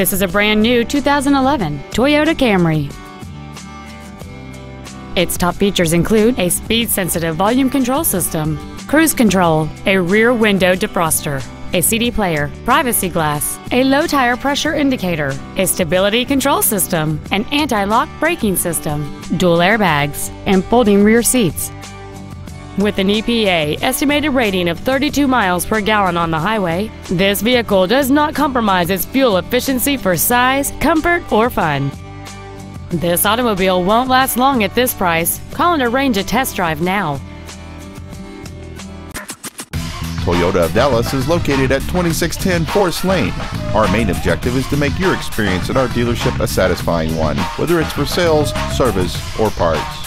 This is a brand new 2011 Toyota Camry. Its top features include a speed-sensitive volume control system, cruise control, a rear window defroster, a CD player, privacy glass, a low tire pressure indicator, a stability control system, an anti-lock braking system, dual airbags, and folding rear seats. With an EPA estimated rating of 32 miles per gallon on the highway, this vehicle does not compromise its fuel efficiency for size, comfort, or fun. This automobile won't last long at this price. Call and arrange a test drive now. Toyota of Dallas is located at 2610 Forest Lane. Our main objective is to make your experience at our dealership a satisfying one, whether it's for sales, service, or parts.